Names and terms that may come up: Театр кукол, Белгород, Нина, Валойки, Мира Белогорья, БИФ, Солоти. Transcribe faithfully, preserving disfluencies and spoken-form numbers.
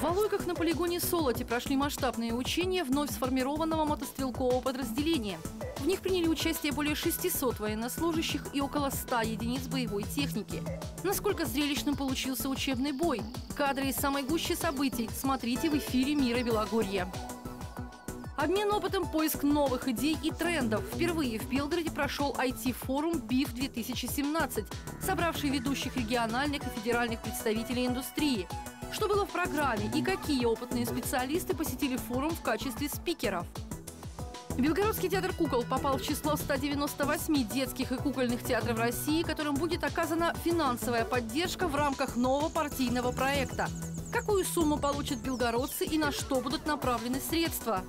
В Валойках на полигоне Солоти прошли масштабные учения вновь сформированного мотострелкового подразделения. В них приняли участие более шестисот военнослужащих и около ста единиц боевой техники. Насколько зрелищным получился учебный бой? Кадры из самой гущи событий смотрите в эфире «Мира Белогорья». Обмен опытом, поиск новых идей и трендов. Впервые в Белгороде прошел ай ти-форум БИФ две тысячи семнадцать, собравший ведущих региональных и федеральных представителей индустрии. Что было в программе и какие опытные специалисты посетили форум в качестве спикеров? Белгородский театр кукол попал в число ста девяноста восьми детских и кукольных театров России, которым будет оказана финансовая поддержка в рамках нового партийного проекта. Какую сумму получат белгородцы и на что будут направлены средства?